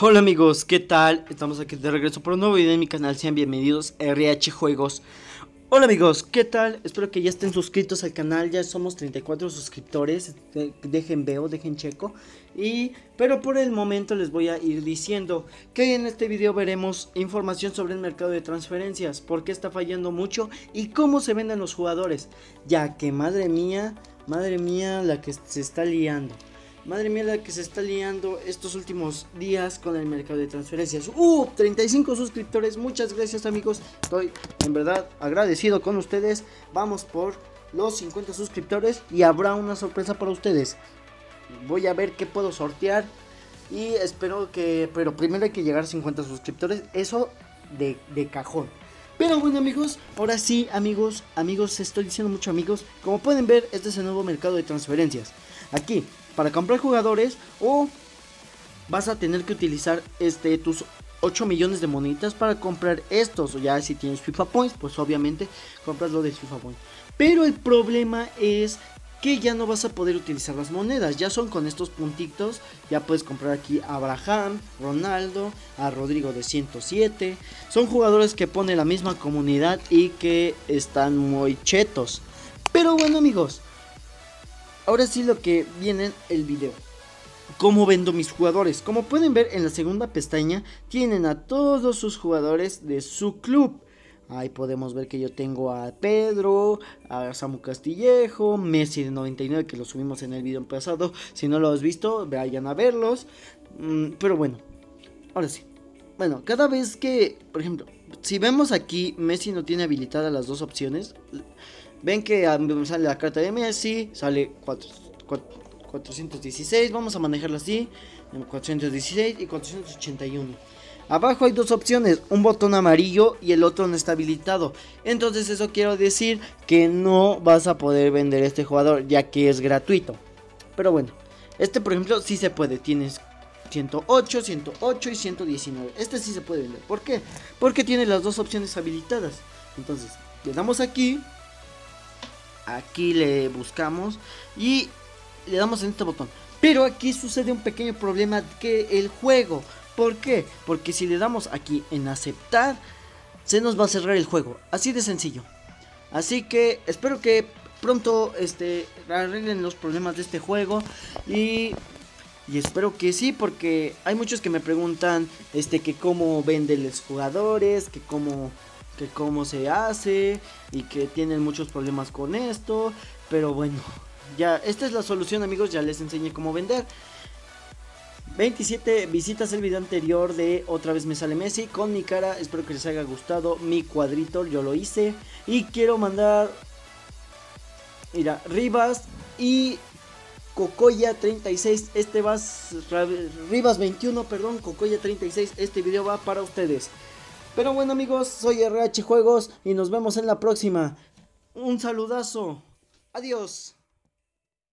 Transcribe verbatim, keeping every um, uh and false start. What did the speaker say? Hola amigos, ¿qué tal? Estamos aquí de regreso por un nuevo video en mi canal, sean bienvenidos a R H Juegos. Hola amigos, ¿qué tal? Espero que ya estén suscritos al canal, ya somos treinta y cuatro suscriptores, dejen veo, dejen checo. Y, pero por el momento les voy a ir diciendo que en este video veremos información sobre el mercado de transferencias, por qué está fallando mucho y cómo se venden los jugadores, ya que madre mía, madre mía la que se está liando. Madre mía la que se está liando estos últimos días con el mercado de transferencias. ¡Uh! treinta y cinco suscriptores, muchas gracias amigos. Estoy en verdad agradecido con ustedes. Vamos por los cincuenta suscriptores y habrá una sorpresa para ustedes. Voy a ver qué puedo sortear. Y espero que... pero primero hay que llegar a cincuenta suscriptores. Eso de, de cajón. Pero bueno amigos, ahora sí amigos, amigos, estoy diciendo mucho amigos. Como pueden ver, este es el nuevo mercado de transferencias. Aquí, para comprar jugadores o vas a tener que utilizar este tus ocho millones de moneditas para comprar estos. O ya si tienes FIFA Points, pues obviamente compras lo de FIFA Points. Pero el problema es que ya no vas a poder utilizar las monedas. Ya son con estos puntitos. Ya puedes comprar aquí a Abraham, Ronaldo, a Rodrigo de ciento siete. Son jugadores que pone la misma comunidad y que están muy chetos. Pero bueno amigos, ahora sí lo que viene el video. ¿Cómo vendo mis jugadores? Como pueden ver en la segunda pestaña tienen a todos sus jugadores de su club. Ahí podemos ver que yo tengo a Pedro, a Samu Castillejo, Messi de noventa y nueve que lo subimos en el video pasado. Si no lo has visto, vayan a verlos. Pero bueno, ahora sí. Bueno, cada vez que, por ejemplo, si vemos aquí, Messi no tiene habilitadas las dos opciones. Ven que sale la carta de Messi, sale cuatro, cuatro, cuatrocientos dieciséis, vamos a manejarla así, cuatrocientos dieciséis y cuatrocientos ochenta y uno. Abajo hay dos opciones, un botón amarillo y el otro no está habilitado. Entonces eso quiero decir que no vas a poder vender este jugador ya que es gratuito. Pero bueno, este por ejemplo sí se puede, tienes ciento ocho, ciento ocho y ciento diecinueve. Este sí se puede vender, ¿por qué? Porque tiene las dos opciones habilitadas. Entonces le damos aquí. Aquí le buscamos y le damos en este botón. Pero aquí sucede un pequeño problema que el juego. ¿Por qué? Porque si le damos aquí en aceptar, se nos va a cerrar el juego. Así de sencillo. Así que espero que pronto este, arreglen los problemas de este juego. Y, y espero que sí, porque hay muchos que me preguntan este, que cómo venden los jugadores, que cómo... que cómo se hace y que tienen muchos problemas con esto. Pero bueno, ya esta es la solución amigos, ya les enseñé cómo vender. Veintisiete visitas el video anterior de otra vez me sale Messi con mi cara. Espero que les haya gustado mi cuadrito, yo lo hice. Y quiero mandar, mira, Rivas y Cocoya treinta y seis, este va, Rivas veintiuno, perdón, Cocoya treinta y seis, este video va para ustedes. Pero bueno amigos, soy R H Juegos y nos vemos en la próxima. Un saludazo. Adiós.